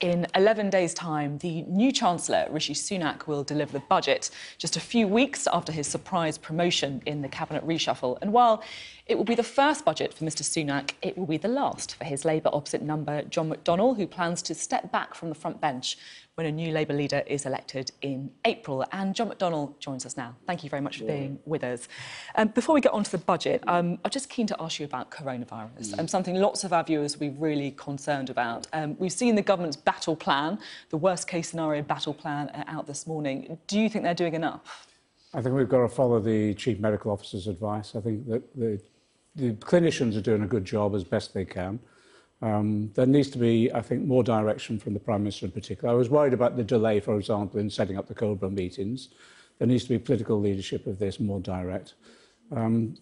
In 11 days' time, the new Chancellor, Rishi Sunak, will deliver the budget just a few weeks after his surprise promotion in the cabinet reshuffle. And while it will be the first budget for Mr Sunak, it will be the last for his Labour opposite number, John McDonnell, who plans to step back from the front bench when a new Labour leader is elected in April. And John McDonnell joins us now. Thank you very much for being with us. Before we get on to the budget, I'm just keen to ask you about coronavirus, something lots of our viewers will be really concerned about. We've seen the government's battle plan, the worst-case scenario battle plan, out this morning. Do you think they're doing enough? I think we've got to follow the Chief Medical Officer's advice. I think that the clinicians are doing a good job as best they can. There needs to be, I think, more direction from the Prime Minister in particular. I was worried about the delay, for example, in setting up the COBRA meetings. There needs to be political leadership of this, more direct.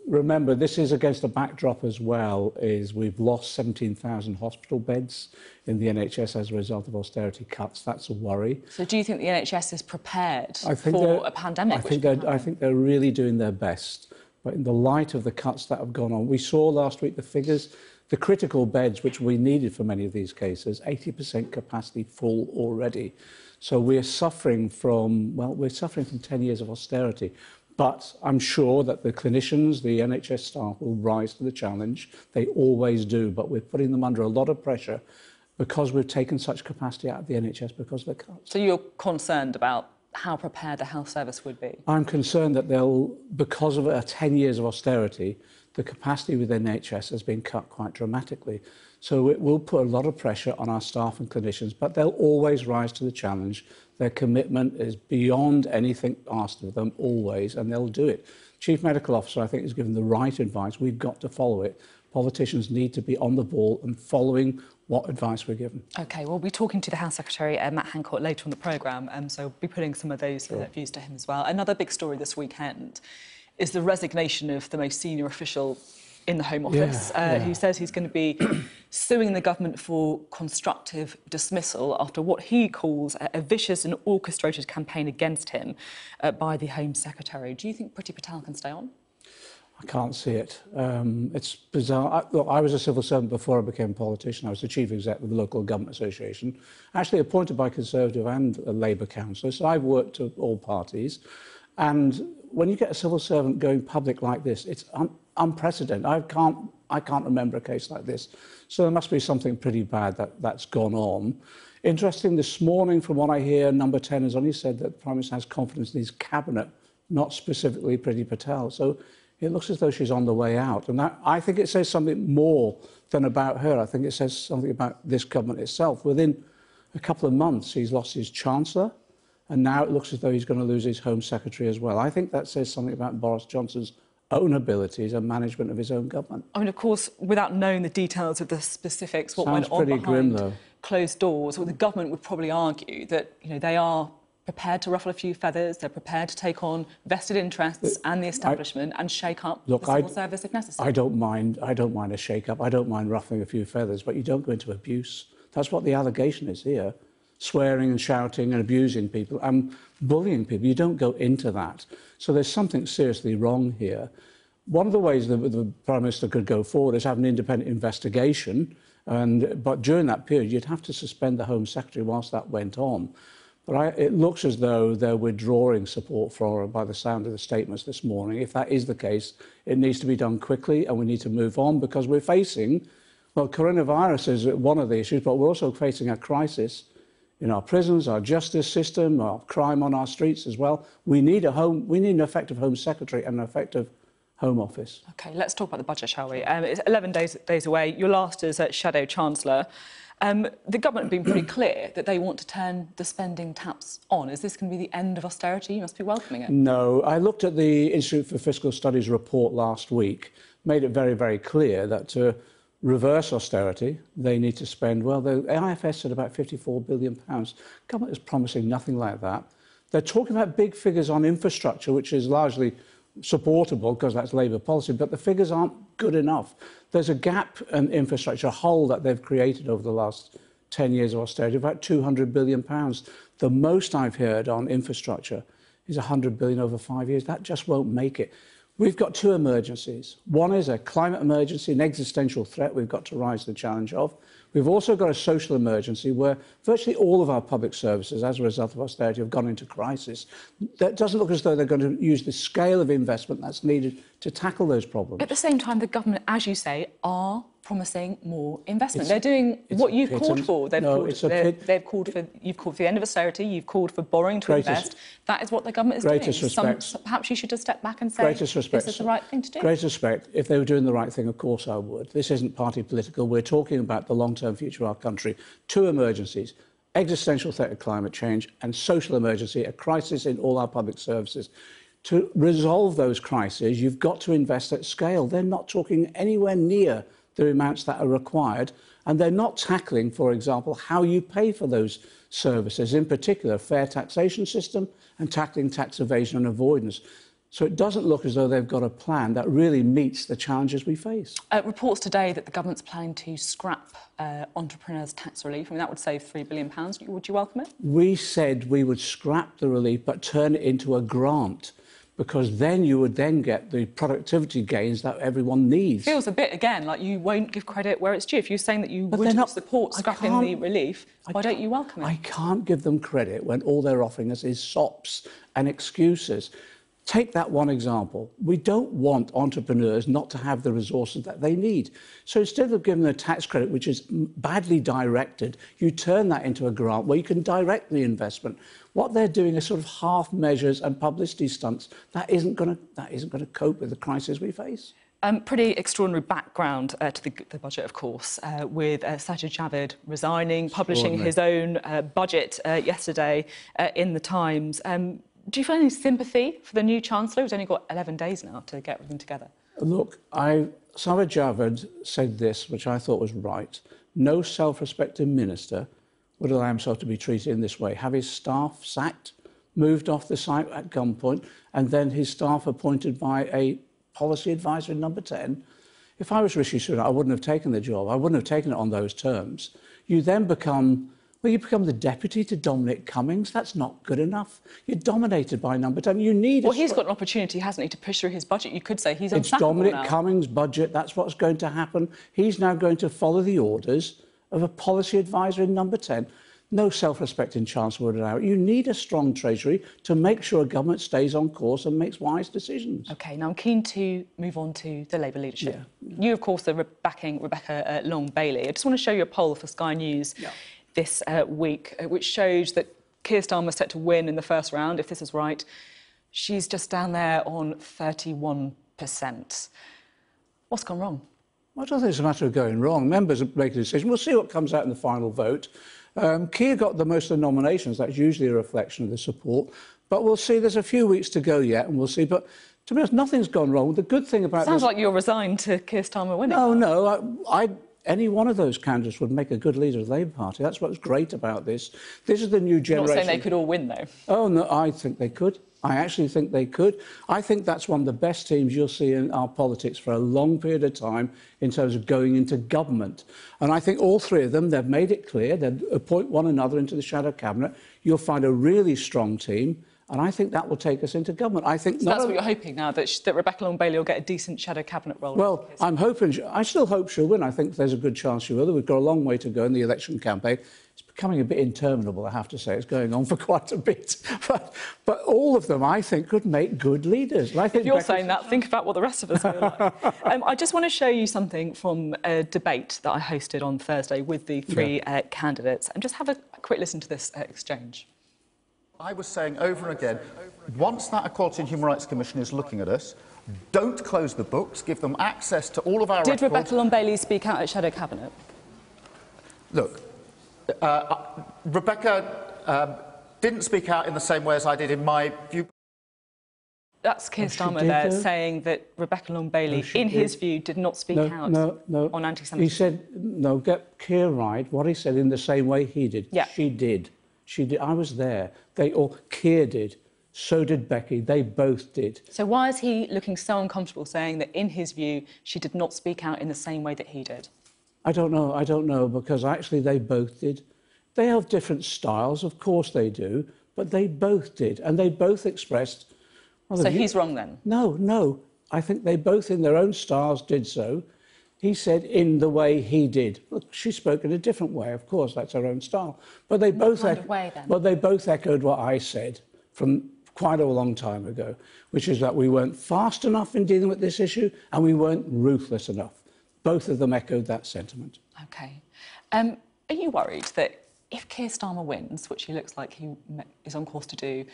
Remember, this is against a backdrop as well, is we've lost 17,000 hospital beds in the NHS as a result of austerity cuts. That's a worry. So do you think the NHS is prepared for a pandemic? I think they're really doing their best. But in the light of the cuts that have gone on, we saw last week the figures. The critical beds, which we needed for many of these cases, 80% capacity full already. So we're suffering from, well, we're suffering from 10 years of austerity. But I'm sure that the clinicians, the NHS staff, will rise to the challenge. They always do, but we're putting them under a lot of pressure because we've taken such capacity out of the NHS because of the cuts. So you're concerned about how prepared the health service would be? I'm concerned that they'll, because of 10 years of austerity, the capacity within NHS has been cut quite dramatically. So it will put a lot of pressure on our staff and clinicians, but they'll always rise to the challenge. Their commitment is beyond anything asked of them, always, and they'll do it. Chief Medical Officer, I think, is given the right advice. We've got to follow it. Politicians need to be on the ball and following what advice we're given. OK, we'll be talking to the House Secretary, Matt Hancock, later on the programme, so we'll be putting some of those views to him as well. Another big story this weekend is the resignation of the most senior official in the Home Office, who says he's going to be suing the government for constructive dismissal after what he calls a vicious and orchestrated campaign against him by the Home Secretary. Do you think Priti Patel can stay on? I can't see it. It's bizarre. Look, I was a civil servant before I became a politician. I was the chief exec of the local government association, actually appointed by Conservative and Labour councillors. So I've worked at all parties. And when you get a civil servant going public like this, it's unprecedented. I can't remember a case like this. So there must be something pretty bad that's gone on. Interesting, this morning, from what I hear, Number 10 has only said that the Prime Minister has confidence in his cabinet, not specifically Priti Patel. So it looks as though she's on the way out. And I think it says something more than about her. I think it says something about this government itself. Within a couple of months, he's lost his Chancellor, and now it looks as though he's going to lose his Home Secretary as well. I think that says something about Boris Johnson's own abilities and management of his own government. I mean, of course, without knowing the details of the specifics, what went on behind closed doors, well, the government would probably argue that, you know, they are prepared to ruffle a few feathers, they're prepared to take on vested interests and the establishment and shake up the civil service if necessary. I don't mind a shake-up, I don't mind ruffling a few feathers, but you don't go into abuse. That's what the allegation is here. Swearing and shouting and abusing people and bullying people. You don't go into that. So there's something seriously wrong here. One of the ways that the Prime Minister could go forward is have an independent investigation, but during that period you'd have to suspend the Home Secretary whilst that went on. But it looks as though they're withdrawing support for her by the sound of the statements this morning. If that is the case, it needs to be done quickly and we need to move on because we're facing, well, coronavirus is one of the issues, but we're also facing a crisis in our prisons, our justice system, our crime on our streets as well. We need an effective Home Secretary and an effective Home Office. OK, let's talk about the budget, shall we? It's 11 days away. Your last is Shadow Chancellor. The government have been pretty clear that they want to turn the spending taps on. Is this going to be the end of austerity? You must be welcoming it. No. I looked at the Institute for Fiscal Studies report last week, made it very, very clear that to reverse austerity, they need to spend, well, the IFS said about £54 billion. The government is promising nothing like that. They're talking about big figures on infrastructure, which is largely supportable because that's Labour policy, but the figures aren't good enough. There's a gap in infrastructure, a hole that they've created over the last 10 years of austerity, about £200 billion. The most I've heard on infrastructure is £100 billion over 5 years. That just won't make it. We've got two emergencies. One is a climate emergency, an existential threat we've got to rise to the challenge of. We've also got a social emergency where virtually all of our public services, as a result of austerity, have gone into crisis. That doesn't look as though they're going to use the scale of investment that's needed to tackle those problems. At the same time, the government, as you say, are promising more investment. They're doing what you've called for. You've called for the end of austerity, you've called for borrowing to invest. That is what the government is doing. Perhaps you should just step back and say this is the right thing to do. Greatest respect. If they were doing the right thing, of course I would. This isn't party political. We're talking about the long-term future of our country. Two emergencies: existential threat of climate change and social emergency, a crisis in all our public services. To resolve those crises, you've got to invest at scale. They're not talking anywhere near the amounts that are required, and they're not tackling, for example, how you pay for those services, in particular a fair taxation system and tackling tax evasion and avoidance. So it doesn't look as though they've got a plan that really meets the challenges we face. Reports today that the government's planning to scrap entrepreneurs' tax relief. I mean, that would save £3 billion. Would you welcome it? We said we would scrap the relief but turn it into a grant, because then you would then get the productivity gains that everyone needs. Feels a bit, again, like you won't give credit where it's due. If you're saying that you wouldn't support scrapping the relief, why don't you welcome it? I can't give them credit when all they're offering us is sops and excuses. Take that one example. We don't want entrepreneurs not to have the resources that they need. So instead of giving them a tax credit, which is badly directed, you turn that into a grant where you can direct the investment. What they're doing is sort of half measures and publicity stunts. That isn't going to cope with the crisis we face. Pretty extraordinary background to the budget, of course, with Sajid Javid resigning, publishing his own budget yesterday in The Times. Do you feel any sympathy for the new Chancellor, who's only got 11 days now to get everything together? Look, Sajid Javid said this, which I thought was right. No self-respecting minister would allow himself to be treated in this way, have his staff sacked, moved off the site at gunpoint, and then his staff appointed by a policy advisor in Number 10. If I was Rishi Sunak, I wouldn't have taken the job. I wouldn't have taken it on those terms. You then become... Well, you become the deputy to Dominic Cummings. That's not good enough. You're dominated by Number 10. You need... Well, he's got an opportunity, hasn't he, to push through his budget. You could say he's unsackable now. It's Dominic Cummings' budget. That's what's going to happen. He's now going to follow the orders of a policy advisor in Number 10. No self-respecting Chancellor would allow it. You need a strong Treasury to make sure a government stays on course and makes wise decisions. OK, now I'm keen to move on to the Labour leadership. You, of course, are backing Rebecca Long-Bailey. I just want to show you a poll for Sky News this week, which showed that Keir Starmer set to win in the first round, if this is right. She's just down there on 31%. What's gone wrong? I don't think it's a matter of going wrong. Members make a decision. We'll see what comes out in the final vote. Keir got the most of the nominations. That's usually a reflection of the support. But we'll see. There's a few weeks to go yet, and we'll see. But to be honest, nothing's gone wrong. The good thing about sounds like you're resigned to Keir Starmer winning. No. Any one of those candidates would make a good leader of the Labour Party. That's what's great about this. This is the new generation... You're not saying they could all win, though? Oh, no, I think they could. I actually think they could. I think that's one of the best teams you'll see in our politics for a long period of time in terms of going into government. And I think all three of them, they've made it clear, they'll appoint one another into the shadow cabinet. You'll find a really strong team, and I think that will take us into government. I think that's what you're hoping now, that Rebecca Long-Bailey will get a decent shadow cabinet role. Well, I'm hoping... I still hope she'll win. I think there's a good chance she will. We've got a long way to go in the election campaign. It's becoming a bit interminable, I have to say. It's going on for quite a bit. But all of them, I think, could make good leaders. And I think if you're saying that, think about what the rest of us feel like. I just want to show you something from a debate that I hosted on Thursday with the three candidates. And just have a quick listen to this exchange. I was saying over and again, once that Equality and Human Rights Commission is looking at us, don't close the books, give them access to all of our records. Did Rebecca Long-Bailey speak out at shadow cabinet? Look, Rebecca didn't speak out in the same way as I did in my view. That's Keir Starmer there saying that Rebecca Long-Bailey, in his view, did not speak out on anti-Semitism. He said, no, get Keir right, what he said in the same way he did. Yeah. She did. She did. I was there. They all... Keir did. So did Becky. They both did. So why is he looking so uncomfortable saying that, in his view, she did not speak out in the same way that he did? I don't know, because actually they both did. They have different styles, of course they do, but they both did, and they both expressed... Well, so he's wrong, then? No, no. I think they both, in their own styles, did so. He said in the way he did. Well, she spoke in a different way, of course, that's her own style. But they both, they both echoed what I said from quite a long time ago, which is that we weren't fast enough in dealing with this issue and we weren't ruthless enough. Both of them echoed that sentiment. OK. Are you worried that if Keir Starmer wins, which he looks like he is on course to do,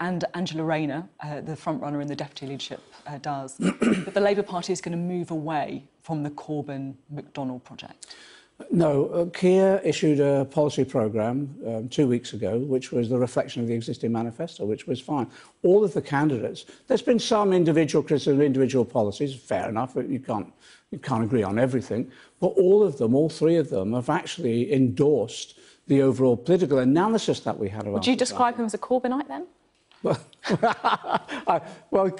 and Angela Rayner, the front-runner in the deputy leadership, does, that the Labour Party is going to move away from the Corbyn-McDonnell project? No. Keir issued a policy programme 2 weeks ago, which was the reflection of the existing manifesto, which was fine. All of the candidates... There's been some individual criticism of individual policies, fair enough, you can't agree on everything, but all of them, all three of them, have actually endorsed the overall political analysis that we had around. Would you describe him as a Corbynite, then? Well, well,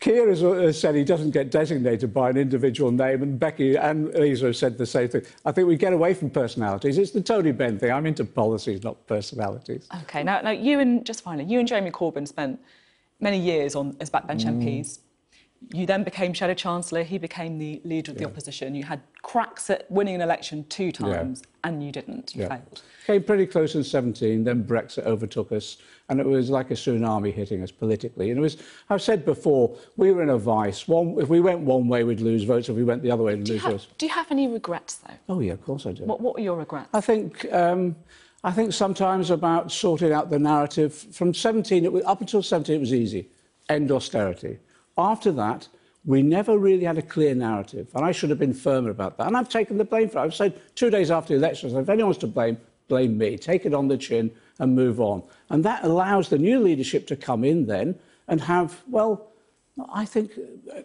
Keir has said he doesn't get designated by an individual name, and Becky and Lisa said the same thing. I think we get away from personalities. It's the Tony Benn thing. I'm into policies, not personalities. OK. Now you and, just finally, you and Jeremy Corbyn spent many years on as backbench MPs. You then became Shadow Chancellor. He became the leader of the opposition. You had cracks at winning an election 2 times, and you didn't. You failed. Came pretty close in 17. Then Brexit overtook us, and it was like a tsunami hitting us politically. And it was—I've said before—we were in a vice. If we went one way, we'd lose votes. If we went the other way, we'd lose votes. Do you have any regrets, though? Oh yeah, of course I do. What were your regrets? I think sometimes about sorting out the narrative. From 17, up until 17, it was easy. End austerity. After that, we never really had a clear narrative, and I should have been firmer about that. And I've taken the blame for it. I've said 2 days after the election, if anyone's to blame, blame me. Take it on the chin and move on. And that allows the new leadership to come in then and have, well, I think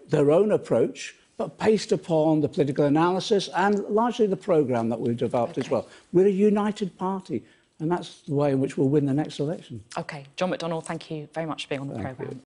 their own approach, but based upon the political analysis and largely the programme that we've developed as well. We're a united party, and that's the way in which we'll win the next election. OK. John McDonnell, thank you very much for being on the programme.